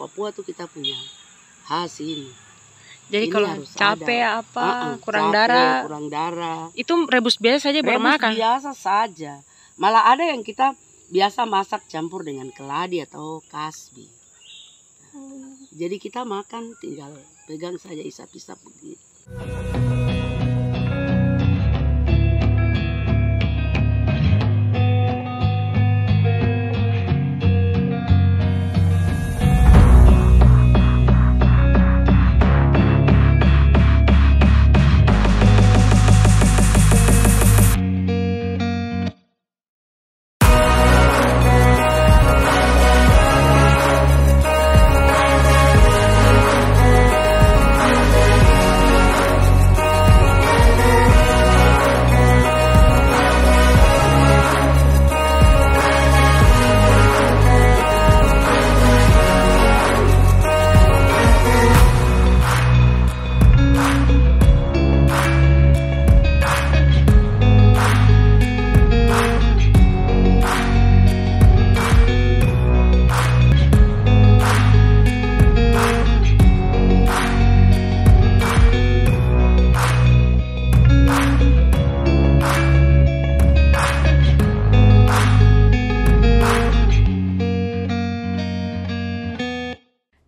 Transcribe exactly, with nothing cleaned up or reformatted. Papua tuh kita punya khas ini. Jadi ini kalau capek ada. apa uh -uh, kurang capek, darah, kurang darah itu rebus biasa saja bermakan. Rebus biasa saja. Malah ada yang kita biasa masak campur dengan keladi atau kasbi. Hmm. Jadi kita makan tinggal pegang saja isap-isap begitu.